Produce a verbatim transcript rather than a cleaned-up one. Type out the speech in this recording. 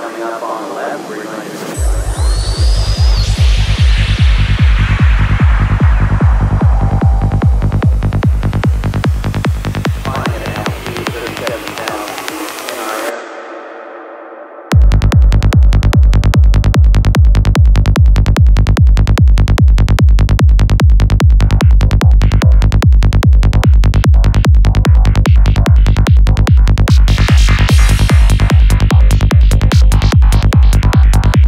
coming up on the left, we're going to